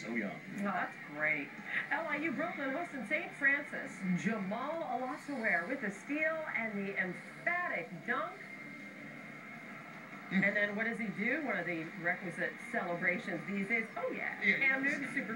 so young. Well, that's great. LIU Brooklyn hosted St. Francis. Jamal Olasewere with the steal and the emphatic dunk. And then what does he do? One of the requisite celebrations these days. Oh, yeah. Cam Newton, super.